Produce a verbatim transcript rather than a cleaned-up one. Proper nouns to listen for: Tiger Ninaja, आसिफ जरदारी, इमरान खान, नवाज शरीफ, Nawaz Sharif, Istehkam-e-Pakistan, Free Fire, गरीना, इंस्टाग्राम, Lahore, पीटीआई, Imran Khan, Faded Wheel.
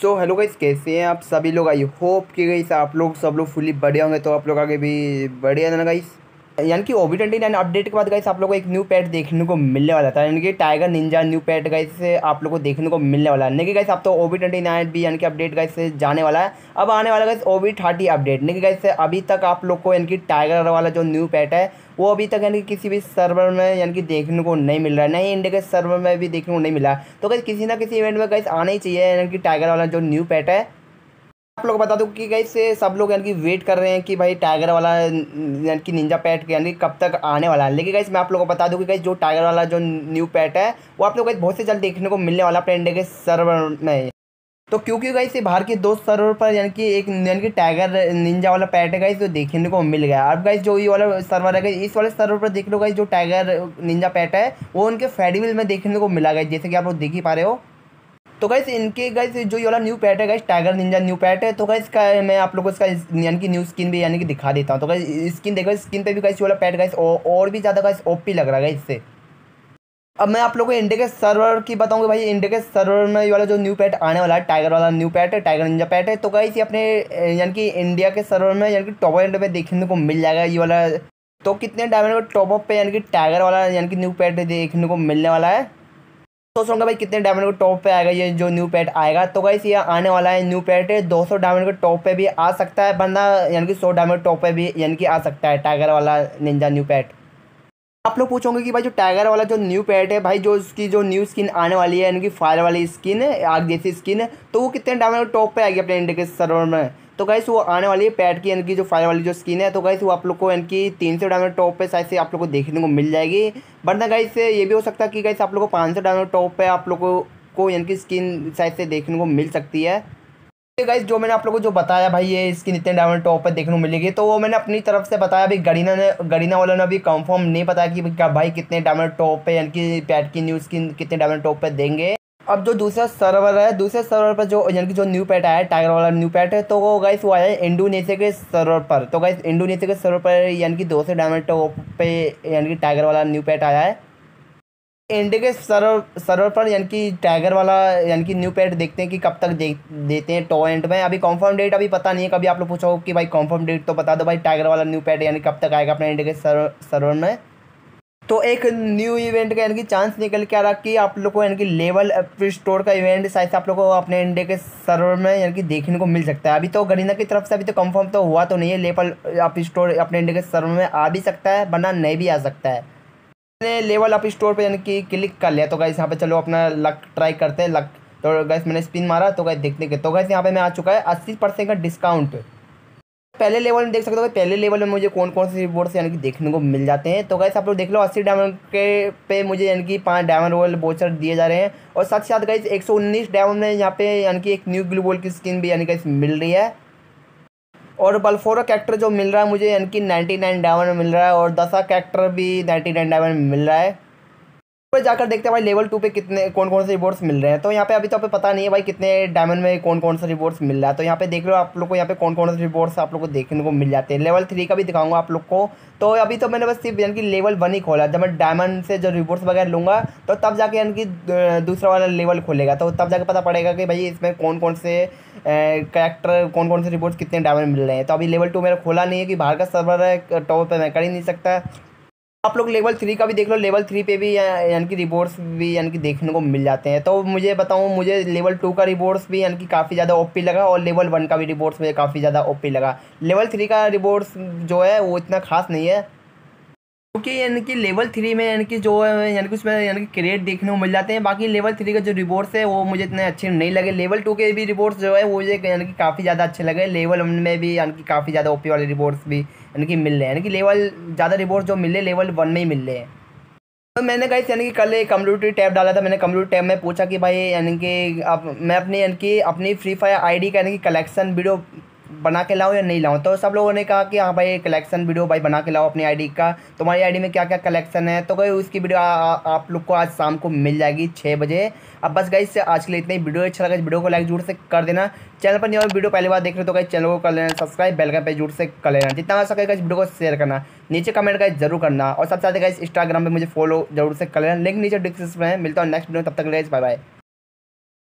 So hello guys, कैसे हैं आप सभी लोग। आई होप कि गाइस आप लोग सब लोग फुली बढ़िया होंगे। तो आप लोग आगे भी बढ़िया ना गाइस। यानी कि ओबी ट्वेंटी नाइन अपडेट के बाद गाइस आप लोग को एक न्यू पैट देखने को मिलने वाला था, यानी कि tiger ninja new pet guys से आप लोग को देखने को मिलने वाला है। नहीं गाइस आप तो ओबी ट्वेंटी नाइन भी यानी कि अपडेट गाइस से जाने वाला है। अब आने वाला गाइस ओबी थर्टी अपडेट। नहीं गाइस अभी तक आप लोग को यानी कि टाइगर वाला जो न्यू पैट है वो अभी तक यानी कि किसी भी सर्वर में यानी कि देखने को नहीं मिल रहा है, नहीं इंडिया के सर्वर में भी देखने को नहीं मिला। तो गाइस किसी ना किसी इवेंट में गाइस आना ही चाहिए यानी कि टाइगर वाला जो न्यू पैट है। आप लोग बता दूं कि गाइस सब लोग यानी कि वेट कर रहे हैं कि भाई टाइगर वाला यानी कि निंजा पैट यानी कब तक आने वाला है। लेकिन गाइस मैं आप लोगों को बता दूं कि गाइस जो टाइगर वाला जो न्यू पैट है वो आप लोग गाइस बहुत से जल्द देखने को मिलने वाला अपने इंडिया के सर्वर में। तो क्योंकि गाइस बाहर के दो सर्वर पर यानी कि एक यानी कि टाइगर निंजा वाला पैट है गाइस जो देखने को मिल गया। अब गाइस जो ये वाला सर्वर है इस वाले सर्वर पर देख लो गाइस जो टाइगर निंजा पैट है वो उनके फेडविल में देखने को मिला गाइस, जैसे कि आप लोग देख ही पा रहे हो। तो गाइस इनके गाइस जो ये वाला न्यू पैट है guys tiger ninja new pet है, तो गाइस का मैं आप लोगों को इसका यानी कि न्यू स्किन भी यानी कि दिखा देता हूँ। तो गाइस स्किन देखो, स्किन पे भी गाइस ये वाला पैट गाइस और भी ज़्यादा गाइस ओपी लग रहा है गाइस इससे। अब मैं आप लोगों को इंडिया के सर्वर की बताऊंगा भाई, इंडिया के सर्वर में ये वाला जो न्यू पैट आने वाला है टाइगर वाला न्यू पैट है, टाइगर निंजा पैट है, तो गाइस ये अपने यानी कि इंडिया के सर्वर में यानी कि टॉप एंड पे देखने को मिल जाएगा ये वाला। तो कितने डायमंड का टॉप अप पे यानी कि टाइगर वाला यानी कि न्यू पैट देखने को मिलने वाला है। तो सोचूंगा भाई कितने डायमंड के टॉप पे आएगा ये जो न्यू पैट आएगा। तो गाइस ये आने वाला है न्यू पैट है, दो सौ डायमंड के टॉप पे भी आ सकता है बंदा, यानी कि सौ डायमंड टॉप पे भी यानी कि आ सकता है टाइगर वाला निंजा न्यू पैट। आप लोग पूछोगे कि भाई जो टाइगर वाला जो न्यू पैट है भाई जो उसकी जो न्यू स्किन आने वाली है यानी कि फायर वाली स्किन है, आग जैसी स्किन है, तो वो कितने डायमंड के टॉप पर आएगी अपने इंडिया के सर्वर में। तो गाइस वो आने वाली है पैट की यानी कि जो फायर वाली जो स्किन है, तो गाइस वो आप लोग को यानी कि तीन सौ डायमंड टॉप पे शायद से आप लोग को देखने को मिल जाएगी। वरना गाइस ये भी हो सकता है कि गाइस आप लोग को पाँच सौ डायमंड टॉप पे आप लोग को यानी कि स्किन शायद से देखने को मिल सकती है। तो गाइस जो मैंने आप लोग को जो बताया भाई ये स्किन इतने डायमंड टॉप पर देखने को मिलेगी, तो वो मैंने अपनी तरफ से बताया। अभी गरीना ने गरीना वालों ने अभी कंफर्म नहीं बताया कि भाई कितने डायमंड टॉप पे यानी कि पैट की न्यू स्किन कितने डायमंड टॉप पर देंगे। अब जो दूसरा सर्वर है, दूसरे सर्वर पर जो यानी कि जो न्यू पैट आया है टाइगर वाला न्यू पैट है, तो वो गाइस वो आया है इंडोनेशिया के सर्वर पर। तो गाइस इंडोनेशिया के सर्वर पर यानी कि दो सौ डायमंड टॉप पे यानी कि टाइगर वाला न्यू पैट आया है। इंडिया के सर्वर सर्वर पर यानी कि टाइगर वाला यानी कि न्यू पैट देखते हैं कि कब तक दे, देते हैं टोरेंट में। अभी कंफर्म डेट अभी पता नहीं है। कभी आप लोग पूछो कि भाई कंफर्म डेट तो बता दो भाई टाइगर वाला न्यू पैट यानी कब तक आएगा अपने इंडिया के सर्वर सर्वर में। तो एक न्यू इवेंट का यानी कि चांस निकल के आ रहा कि आप लोग को यानी कि लेवल अप स्टोर का इवेंट शायद से आप लोग को अपने इंडिया के सर्वर में यानी कि देखने को मिल सकता है। अभी तो गरीना की तरफ से अभी तो कंफर्म तो हुआ तो नहीं है, लेवल अप स्टोर अपने इंडिया के सर्वर में आ भी सकता है वरना नहीं भी आ सकता है। मैंने लेवल अप स्टोर पर यानी कि क्लिक कर लिया। तो गाइस यहाँ पर चलो अपना लक ट्राई करते हैं लक। तो गाइस मैंने स्पिन मारा तो गाइस देखने के तो गाइस यहाँ पर मैं आ चुका है अस्सी परसेंट का डिस्काउंट। पहले लेवल में देख सकते हो पहले लेवल में मुझे कौन कौन से रिवॉर्ड्स यानी कि देखने को मिल जाते हैं। तो गाइस आप लोग देख लो अस्सी डायमंड के पे मुझे यानी कि पाँच डायमंड रोल बोचर दिए जा रहे हैं, और साथ ही साथ गाइस एक सौ उन्नीस डायमंड में यहाँ पे यानी कि एक न्यू ग्लू बॉल की स्किन भी यानी गाइस मिल रही है, और बल्फोरा कैरेक्टर जो मिल रहा है मुझे यानी कि नाइन्टी नाइन डायमंड मिल रहा है, और दसा कैरेक्टर भी नाइन्टी नाइन डायमंड मिल रहा है। पर जाकर देखते हैं भाई लेवल टू पे कितने कौन कौन से रिवॉर्ड्स मिल रहे हैं। तो यहाँ पे अभी तो आपको पता नहीं है भाई कितने डायमंड में कौन कौन से रिवॉर्ड्स मिल रहा है। तो यहाँ पे देख लो आप लोग को यहाँ पे कौन कौन से रिवॉर्ड्स आप लोग को देखने को मिल जाते हैं। लेवल थ्री का भी दिखाऊंगा आप लोग को। तो अभी तो मैंने बस सिर्फ यानी कि लेवल वन ही खोला, जब मैं डायमंड से जो रिवॉर्ड्स वगैरह लूँगा तो तब जाके यानी कि दूसरा वाला लेवल खोलेगा, तो तब जाके पता पड़ेगा कि भाई इसमें कौन कौन से कैरेक्टर कौन कौन से रिवॉर्ड्स कितने डायमंड मिल रहे हैं। तो अभी लेवल टू मेरा खोला नहीं है कि बाहर का सर्वर है टॉप पर मैं कर ही नहीं सकता। आप लोग लेवल थ्री का भी देख लो, लेवल थ्री पे भी यानी कि रिवॉर्ड्स भी यानी कि देखने को मिल जाते हैं। तो मुझे बताऊँ मुझे लेवल टू का रिवॉर्ड्स भी यानी कि काफ़ी ज़्यादा ओपी लगा, और लेवल वन का भी रिवॉर्ड्स मुझे काफ़ी ज़्यादा ओपी लगा। लेवल थ्री का रिवॉर्ड्स जो है वो इतना खास नहीं है, क्योंकि यानी कि लेवल थ्री में यानी कि जो है यानी कि उसमें यानी कि क्रेट देखने को मिल जाते हैं। बाकी लेवल थ्री का जो रिवॉर्ड्स है वो मुझे इतने अच्छे नहीं लगे। लेवल टू के भी रिवॉर्ड्स जो है वो मुझे यानी कि काफ़ी ज़्यादा अच्छे लगे। लेवल वन में भी यानी कि काफ़ी ज़्यादा ओपी वाले रिवॉर्ड्स भी यानी कि मिल रहे हैं, यानी कि लेवल ज़्यादा रिवॉर्ड्स जो मिले लेवल वन में ही मिल रहे हैं। तो मैंने गाइस यानी कि कल एक कम्युनिटी टैब डाला था, मैंने कम्युनिटी टैब में पूछा कि भाई यानी कि अब मैं अपने यानी कि अपनी फ्री फायर आई डी का यानी कि कलेक्शन वीडियो बना के लाओ या नहीं लाओ। तो सब लोगों ने कहा कि हाँ भाई कलेक्शन वीडियो भाई बना के लाओ अपनी आईडी का, तुम्हारी आईडी में क्या क्या कलेक्शन है। तो गई उसकी वीडियो आ, आ, आप लोग को आज शाम को मिल जाएगी छः बजे। अब बस गाइस आज के लिए इतना ही। वीडियो अच्छा लगा वीडियो को लाइक जोर से कर देना। चैनल पर नहीं हो वीडियो पहली बार देख रहे तो गाइस चैनल को कर लेना सब्सक्राइब, बेल आइकन पे जोर से कर लेना। जितना हो सके गाइस वीडियो को शेयर करना, नीचे कमेंट गाइस जरूर करना, और सबसे साथ गाइस इंस्टाग्राम पर मुझे फॉलो जरूर से कर लेना, लिंक नीचे डिस्क्रिप्शन में। मिलता हूँ नेक्स्ट वीडियो, तब तक गाइस बाय बाय।